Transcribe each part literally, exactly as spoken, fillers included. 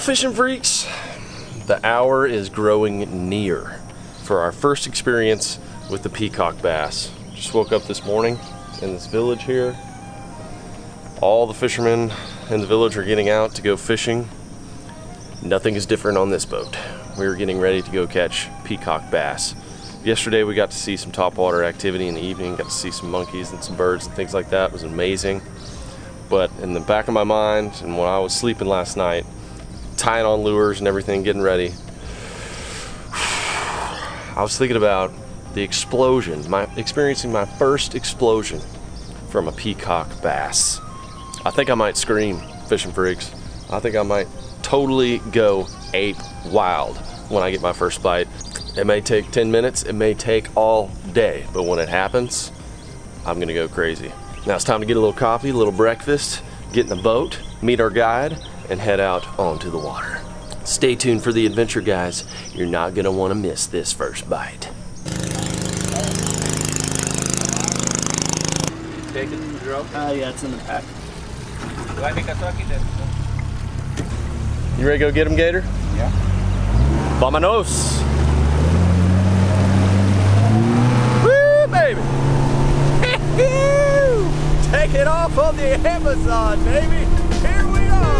Fishing freaks, the hour is growing near for our first experience with the peacock bass. Just woke up this morning in this village here. All the fishermen in the village are getting out to go fishing. Nothing is different on this boat. We are getting ready to go catch peacock bass. Yesterday we got to see some topwater activity in the evening, got to see some monkeys and some birds and things like that. It was amazing. But in the back of my mind, and when I was sleeping last night, tying on lures and everything, getting ready, I was thinking about the explosion, my experiencing my first explosion from a peacock bass. I think I might scream, fishing freaks. I think I might totally go ape wild when I get my first bite. It may take ten minutes, it may take all day, but when it happens, I'm gonna go crazy. Now it's time to get a little coffee, a little breakfast, get in the boat, meet our guide, and head out onto the water. Stay tuned for the adventure, guys. You're not gonna wanna miss this first bite. Did you take it from the drone? Uh, yeah, it's in the pack. You ready to go get him, Gator? Yeah. Vamanos! Woo, baby! Take it off on the Amazon, baby! Here we are!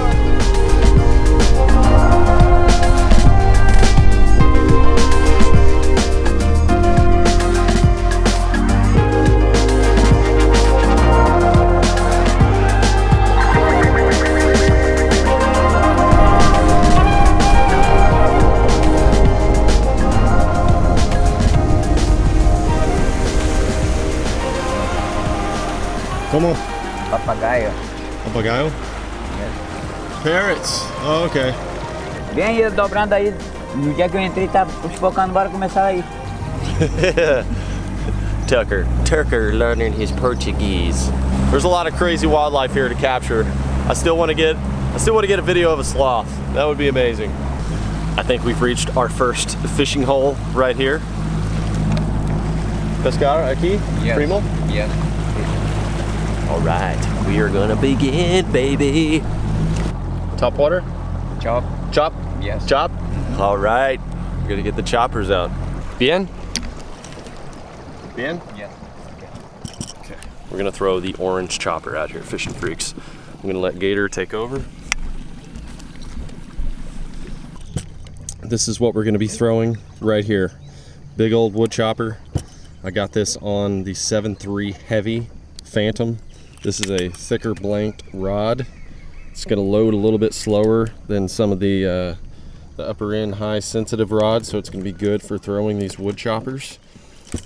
Come on. Papagayo. Papagayo? Yes. Parrots. Oh, okay. Vem aí, dobrando aí. No dia que eu entrei, tá espocando, bora começar aí. Tucker. Tucker learning his Portuguese. There's a lot of crazy wildlife here to capture. I still want to get, I still want to get a video of a sloth. That would be amazing. I think we've reached our first fishing hole right here. Pescar aqui? Yes. Primo? Yes. All right, we are gonna begin, baby. Top water? Chop. Chop? Yes. Chop? All right, we're gonna get the choppers out. Bien? Bien? Yes. Okay. Okay. We're gonna throw the orange chopper out here, fishing freaks. I'm gonna let Gator take over. This is what we're gonna be throwing right here. Big old wood chopper. I got this on the seven three heavy Phantom. This is a thicker blanked rod. It's going to load a little bit slower than some of the, uh, the upper end high sensitive rods, so it's going to be good for throwing these wood choppers.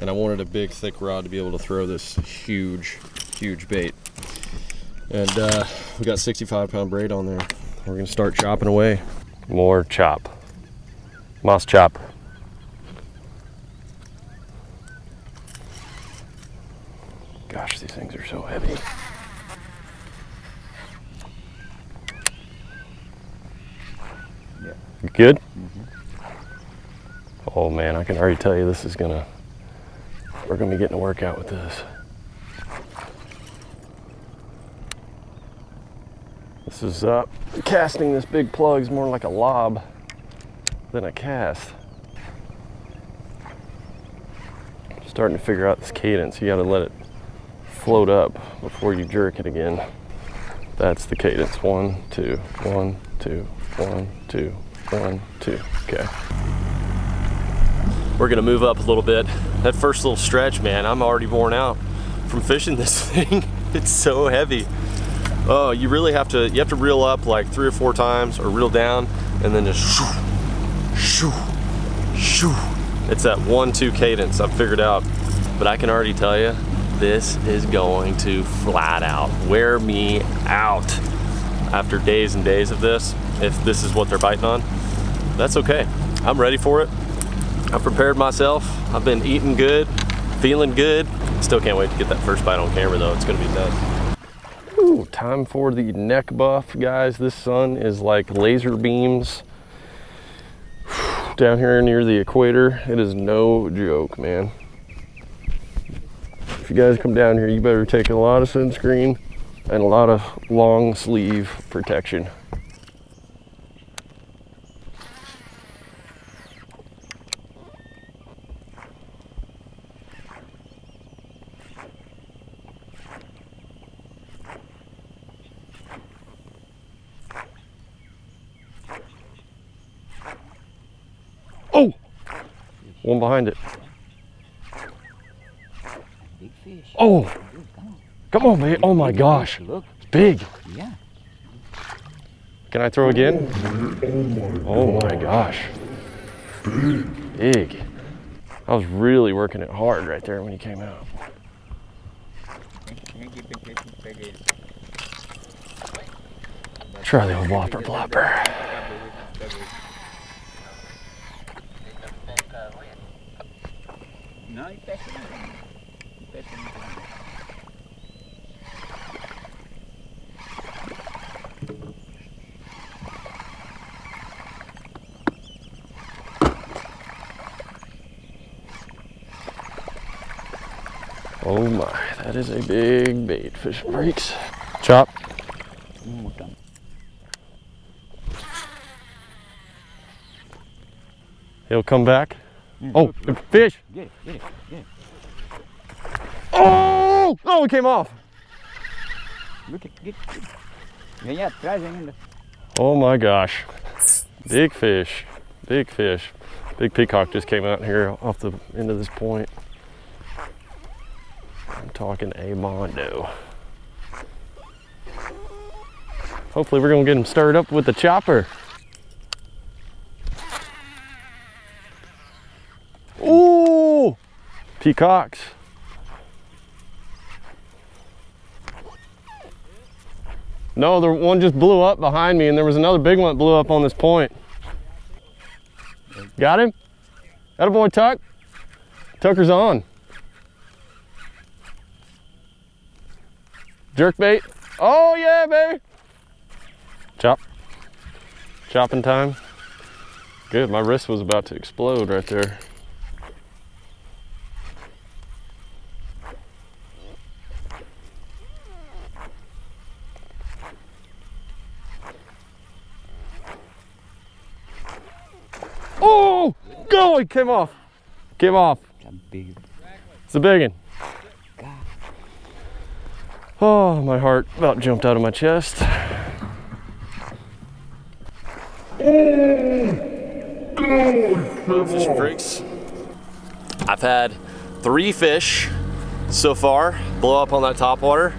And I wanted a big thick rod to be able to throw this huge, huge bait. And uh, we got sixty-five pound braid on there. We're going to start chopping away. More chop. Mas chop. Gosh, these things are so heavy. You good? Mm-hmm. Oh man, I can already tell you this is gonna, we're gonna be getting a workout with this. This is, uh, casting this big plug is more like a lob than a cast. Starting to figure out this cadence. You gotta let it float up before you jerk it again. That's the cadence, one, two, one, two, one, two. One, two, okay. We're gonna move up a little bit. That first little stretch, man, I'm already worn out from fishing this thing. It's so heavy. Oh, you really have to, you have to reel up like three or four times or reel down and then just shoo, shoo, shoo. It's that one, two cadence I've figured out. But I can already tell you, this is going to flat out wear me out. After days and days of this, if this is what they're biting on, that's okay. I'm ready for it. I've prepared myself. I've been eating good, feeling good. Still can't wait to get that first bite on camera though. It's gonna be nuts. Ooh, time for the neck buff, guys. This sun is like laser beams down here near the equator. It is no joke, man. If you guys come down here, you better take a lot of sunscreen and a lot of long sleeve protection. Oh, one behind it. Big fish. Oh, come on, baby. Oh my gosh, it's big. Yeah. Can I throw again? Oh my gosh, big. I was really working it hard right there when he came out. Try the old whopper plopper. Oh my, that is a big bait, fish breaks. Chop. One more time. He'll come back. Oh, fish! Get it, get it, get it. Oh! Oh, it came off! Look at, get it. Oh my gosh. Big fish. Big fish. Big peacock just came out here off the end of this point. I'm talking a mondo. Hopefully we're gonna get him stirred up with the chopper. Ooh! Peacocks. No, the one just blew up behind me, and there was another big one that blew up on this point. Got him? That a boy, Tuck. Tucker's on. Jerk bait. Oh yeah, baby. Chop. Chopping time. Good, my wrist was about to explode right there. Oh, go, it came off. Came off. It's a big one. Oh, my heart about jumped out of my chest. Fish freaks. I've had three fish so far blow up on that topwater.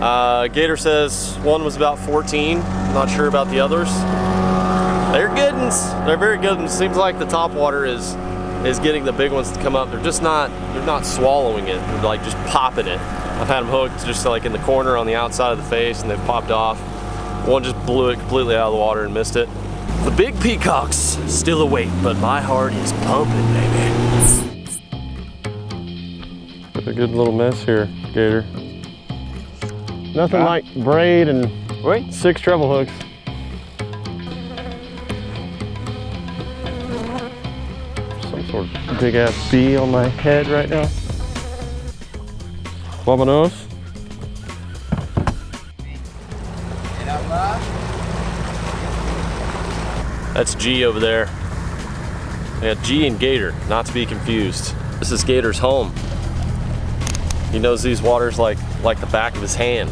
Uh, Gator says one was about fourteen. I'm not sure about the others. They're good ones. They're very good ones. Seems like the topwater is is getting the big ones to come up. They're just not. They're not swallowing it. They're like just popping it. I've had them hooked just like in the corner on the outside of the face, and they've popped off. One just blew it completely out of the water and missed it. The big peacock's still awake, but my heart is pumping, baby. That's a good little mess here, Gator. Nothing like braid and wait, six treble hooks. Some sort of big ass bee on my head right now. Vámonos. That's G over there. Yeah, G and Gator, not to be confused. This is Gator's home. He knows these waters like like the back of his hand.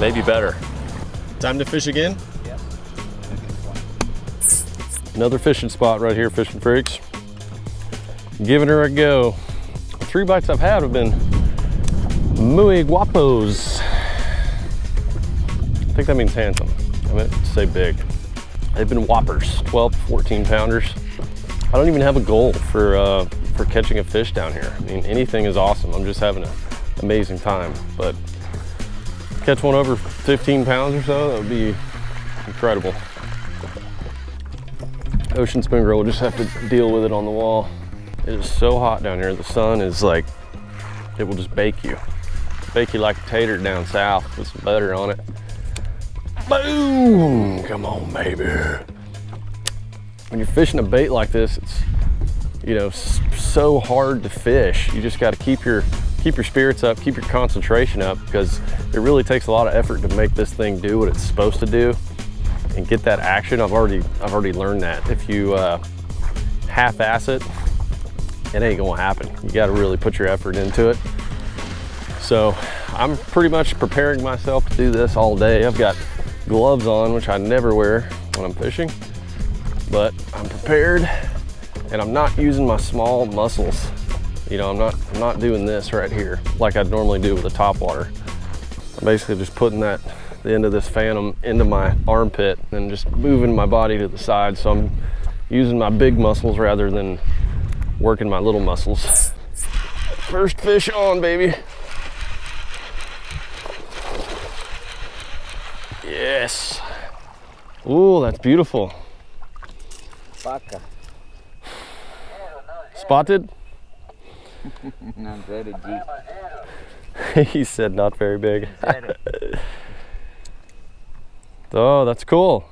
Maybe better. Time to fish again? Yep. Another fishing spot right here, fishing freaks. Giving her a go. The three bites I've had have been muy guapos. I think that means handsome. I meant to say big. They've been whoppers, twelve, fourteen pounders. I don't even have a goal for uh, for catching a fish down here. I mean, anything is awesome. I'm just having an amazing time. But catch one over fifteen pounds or so, that would be incredible. Ocean Spoon Girl will just have to deal with it on the wall. It is so hot down here. The sun is like, it will just bake you. Bake you like a tater down south. Put some butter on it. Boom! Come on, baby. When you're fishing a bait like this, it's, you know, so hard to fish. You just got to keep your keep your spirits up, keep your concentration up, because it really takes a lot of effort to make this thing do what it's supposed to do and get that action. I've already I've already learned that if you uh, half-ass it, it ain't gonna happen. You got to really put your effort into it. So I'm pretty much preparing myself to do this all day. I've got gloves on, which I never wear when I'm fishing, but I'm prepared. And I'm not using my small muscles. You know, I'm not, I'm not doing this right here like I'd normally do with a topwater. I'm basically just putting that, the end of this Phantom into my armpit and just moving my body to the side. So I'm using my big muscles rather than working my little muscles. First fish on, baby. Yes. Ooh, that's beautiful. Baka. Spotted? Not very big. He said not very big. Oh, that's cool.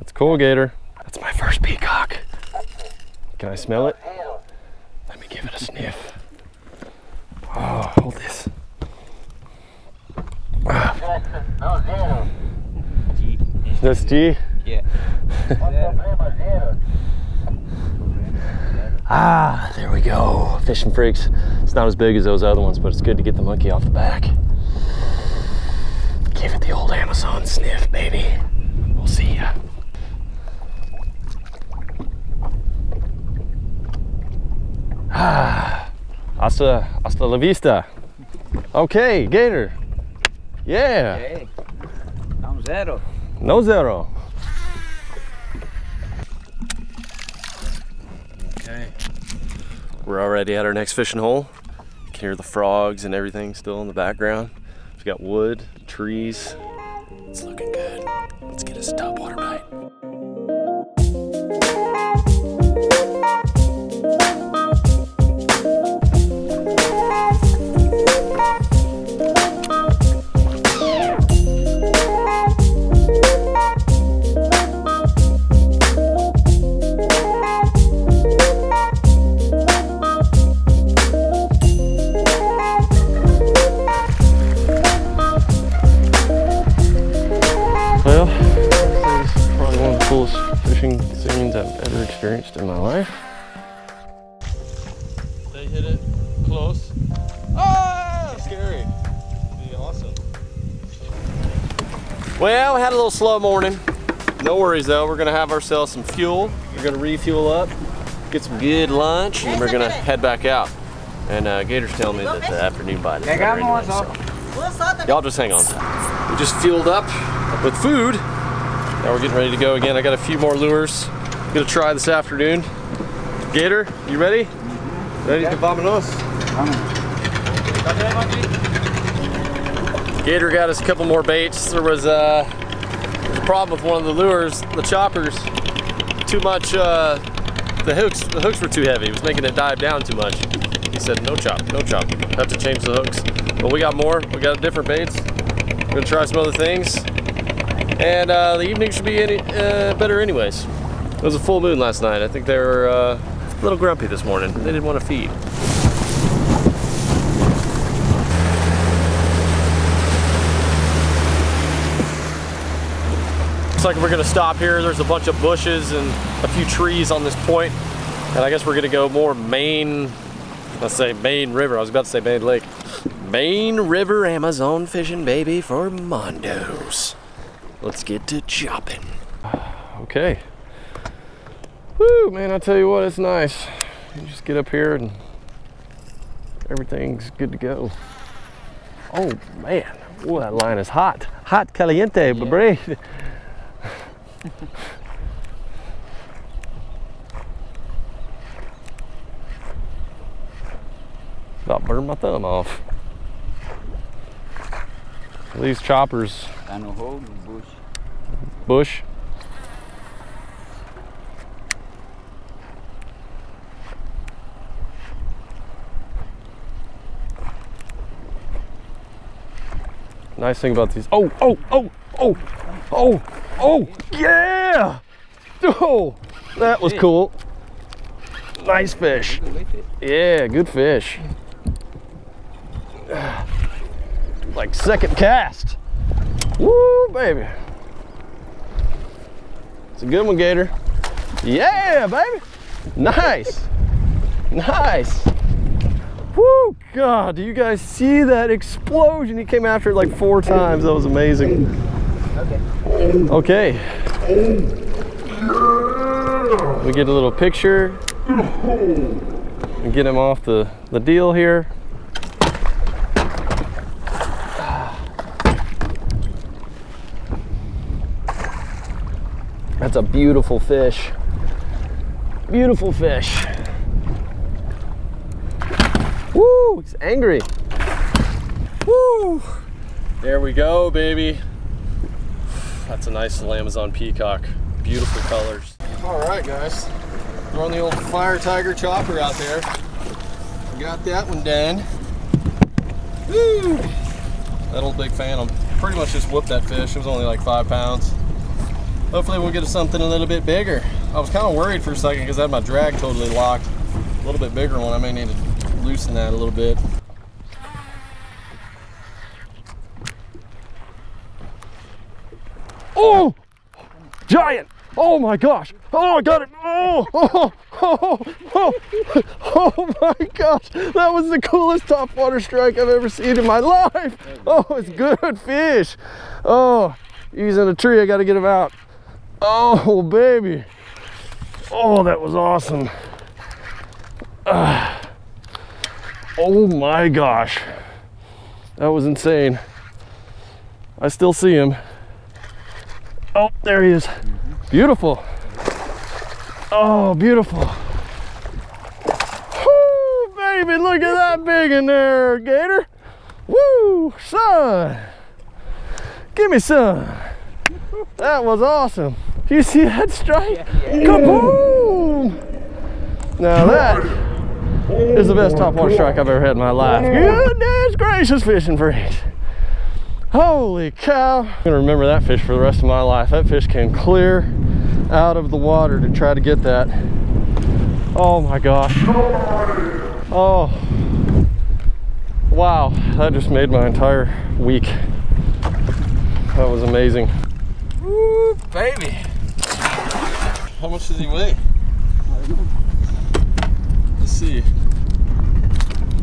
That's cool, Gator. That's my first peacock. Can I smell it? Let me give it a sniff. Oh, hold this. Ah. That's G? Yeah. Ah, there we go, fishing freaks. It's not as big as those other ones, but it's good to get the monkey off the back. Give it the old Amazon sniff, baby. We'll see ya. Ah, hasta, hasta la vista. Okay, Gator. Yeah. Okay. I'm zero. No zero. We're already at our next fishing hole. You can hear the frogs and everything still in the background. We've got wood, trees. It's looking good. Let's get us a topwater bite. Scenes I've ever experienced in my life. They hit it close. Ah, scary. It'd be awesome. Well, we had a little slow morning. No worries though. We're gonna have ourselves some fuel. We're gonna refuel up, get some good lunch, and we're gonna head back out. And uh, Gator's telling me that the afternoon bite is better anyway, so y'all just hang on. We just fueled up with food. Now we're getting ready to go again. I got a few more lures I'm gonna try this afternoon. Gator, you ready? Mm-hmm. Ready to vamonos? Mm-hmm. Gator got us a couple more baits. There was, uh, there was a problem with one of the lures, the choppers. Too much, uh, the hooks the hooks were too heavy. It was making it dive down too much. He said, no chop, no chop. Have to change the hooks. But we got more, we got different baits. We're gonna try some other things. And uh, the evening should be any, uh, better anyways. It was a full moon last night. I think they were uh, a little grumpy this morning. They didn't want to feed. Looks like we're gonna stop here. There's a bunch of bushes and a few trees on this point. And I guess we're gonna go more main, let's say main river. I was about to say main lake. Main river Amazon fishing, baby, for Mondos. Let's get to chopping. Okay. Woo, man, I tell you what, it's nice. You just get up here and everything's good to go. Oh, man. Oh, that line is hot. Hot caliente, baby. Yeah. About burned my thumb off. These choppers. Bush. Bush. Nice thing about these. Oh, oh, oh, oh, oh, oh, yeah! Oh, that was cool. Nice fish. Yeah, good fish. Like second cast. Woo, baby. It's a good one, Gator. Yeah, baby. Nice. Nice. Woo, God, do you guys see that explosion? He came after it like four times. That was amazing. Okay. Okay. We get a little picture. And get him off the, the deal here. That's a beautiful fish. Beautiful fish. Woo, he's angry. Woo. There we go, baby. That's a nice little Amazon peacock. Beautiful colors. All right, guys. Throwing the old fire tiger chopper out there. Got that one done. Woo. That old big Phantom. Pretty much just whooped that fish. It was only like five pounds. Hopefully we'll get something a little bit bigger. I was kind of worried for a second because I had my drag totally locked. A little bit bigger one, I may need to loosen that a little bit. Oh, giant! Oh my gosh! Oh, I got it! Oh, oh, oh, oh, oh my gosh! That was the coolest topwater strike I've ever seen in my life! Oh, it's good fish! Oh, he's in a tree, I gotta get him out. Oh, baby. Oh, that was awesome. Uh, oh my gosh. That was insane. I still see him. Oh, there he is. Beautiful. Oh, beautiful. Woo, baby, look at that big in there, Gator. Woo, son. Give me some. That was awesome. You see that strike? Yeah, yeah. Kaboom! Now that is the best topwater strike I've ever had in my life. Goodness gracious, fishing freaks. Holy cow. I'm gonna remember that fish for the rest of my life. That fish came clear out of the water to try to get that. Oh my gosh. Oh. Wow, that just made my entire week. That was amazing. Woo, baby. How much does he weigh? I don't know. Let's see.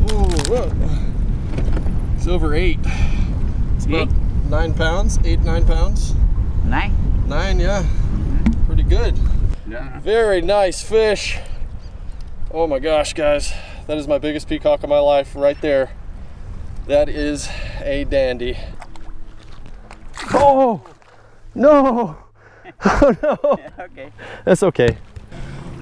Ooh, whoa. It's over eight. It's about eight? nine pounds, eight, nine pounds. Nine? Nine, yeah. Mm-hmm. Pretty good. Yeah. Very nice fish. Oh my gosh, guys. That is my biggest peacock of my life right there. That is a dandy. Oh no! Oh no! Yeah, okay. That's okay.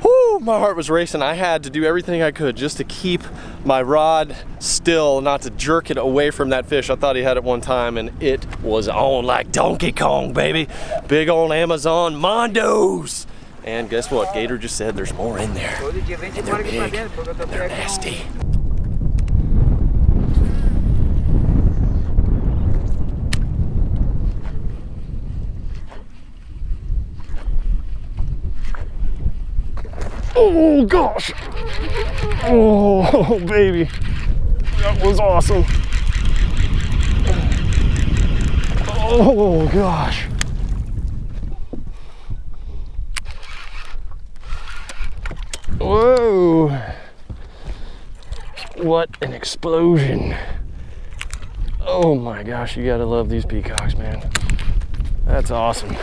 Whew, my heart was racing. I had to do everything I could just to keep my rod still, not to jerk it away from that fish. I thought he had it one time, and it was on like Donkey Kong, baby. Big on Amazon Mondos. And guess what? Gator just said there's more in there. And they're big. They're nasty. Oh gosh! Oh baby, that was awesome. Oh gosh. Whoa! What an explosion. Oh my gosh, you gotta love these peacocks, man. That's awesome.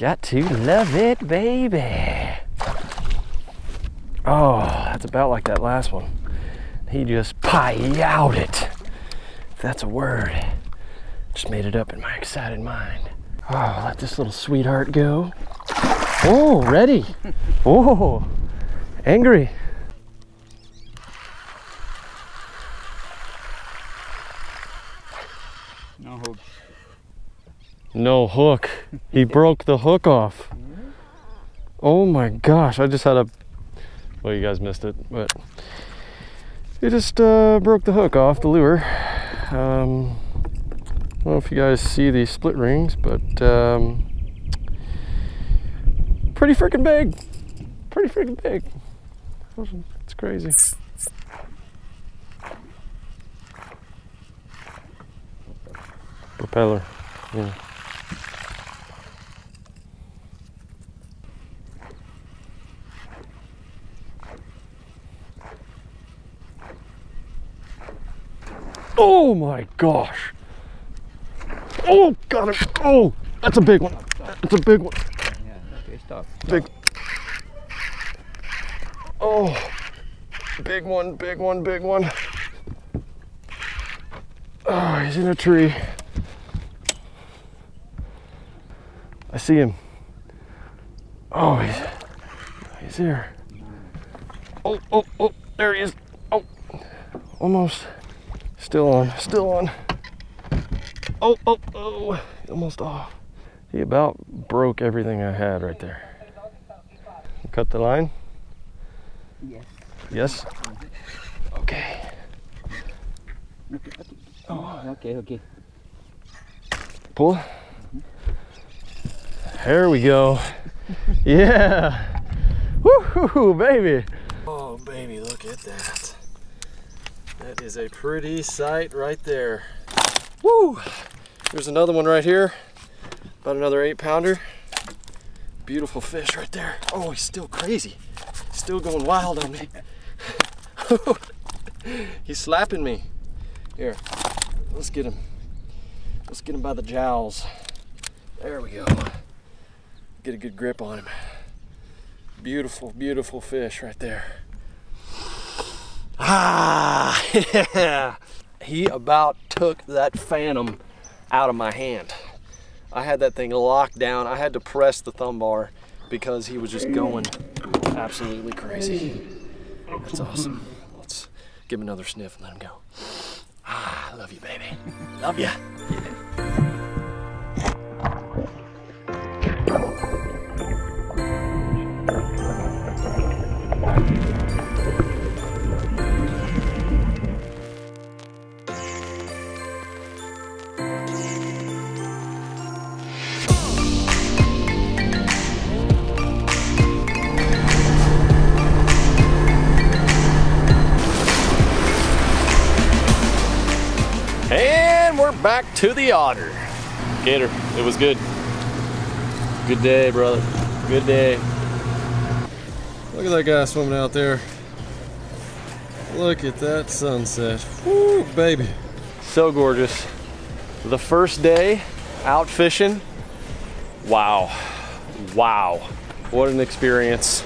Got to love it, baby. Oh, that's about like that last one. He just pie-owed it. If that's a word. Just made it up in my excited mind. Oh, let this little sweetheart go. Oh, ready. Oh, angry. No hope. No hook. He broke the hook off. Oh my gosh, I just had a, well, you guys missed it, but it just uh, broke the hook off the lure. Um, I don't know if you guys see these split rings, but um, pretty freaking big. Pretty freaking big. It's crazy. Propeller. Yeah. Oh my gosh. Oh, got it. Oh, that's a big one. That's a big one. Yeah, okay, stop. stop. Big. Oh, big one, big one, big one. Oh, he's in a tree. I see him. Oh, he's, he's here. Oh, oh, oh, there he is. Oh, almost. Still on, still on. Oh, oh, oh, almost off. He about broke everything I had right there. Cut the line? Yes. Yes? Okay. Oh, okay, okay. Pull. Mm-hmm. There we go. Yeah. Woo-hoo-hoo, baby. Oh, baby, look at that. That is a pretty sight right there. Woo! There's another one right here. About another eight pounder. Beautiful fish right there. Oh, he's still crazy. Still going wild on me. He's slapping me. Here, let's get him. Let's get him by the jowls. There we go. Get a good grip on him. Beautiful, beautiful fish right there. Ah, yeah. He about took that Phantom out of my hand. I had that thing locked down. I had to press the thumb bar because he was just going absolutely crazy. That's awesome. Let's give him another sniff and let him go. Ah, I love you, baby. Love ya. Yeah. Back to the otter. Gator, it was good. Good day, brother. Good day. Look at that guy swimming out there. Look at that sunset. Woo, baby. So gorgeous. The first day out fishing. Wow. Wow. What an experience.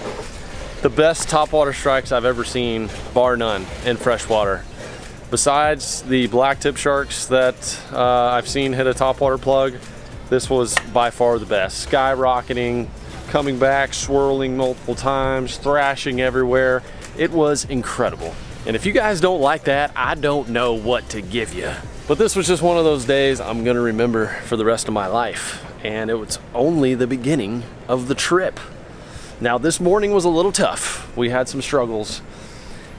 The best topwater strikes I've ever seen, bar none, in freshwater. Besides the black tip sharks that uh, I've seen hit a topwater plug, this was by far the best. Skyrocketing, coming back, swirling multiple times, thrashing everywhere. It was incredible. And if you guys don't like that, I don't know what to give you. But this was just one of those days I'm gonna remember for the rest of my life. And it was only the beginning of the trip. Now this morning was a little tough. We had some struggles.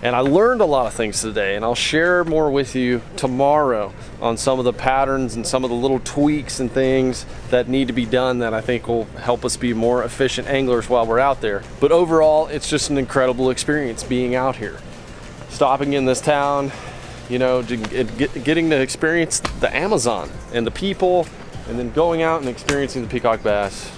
And I learned a lot of things today, and I'll share more with you tomorrow on some of the patterns and some of the little tweaks and things that need to be done that I think will help us be more efficient anglers while we're out there. But overall, it's just an incredible experience being out here. Stopping in this town, you know, getting to experience the Amazon and the people, and then going out and experiencing the peacock bass.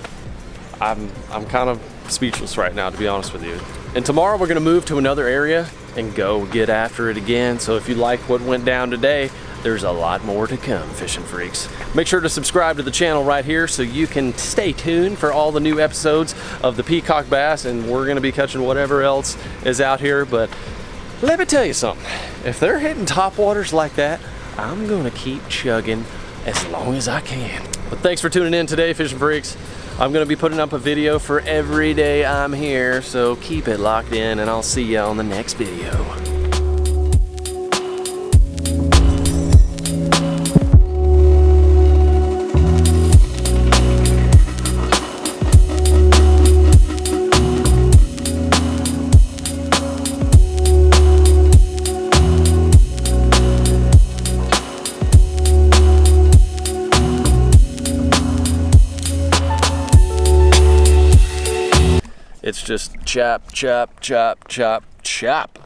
I'm, I'm kind of speechless right now, to be honest with you. And tomorrow we're gonna move to another area and go get after it again. So if you like what went down today, there's a lot more to come, fishing freaks. Make sure to subscribe to the channel right here so you can stay tuned for all the new episodes of the peacock bass, and we're gonna be catching whatever else is out here. But let me tell you something, if they're hitting topwaters like that, I'm gonna keep chugging as long as I can. But thanks for tuning in today, fishing freaks. I'm gonna be putting up a video for every day I'm here, so keep it locked in, and I'll see you on the next video. It's just chop, chop, chop, chop, chop.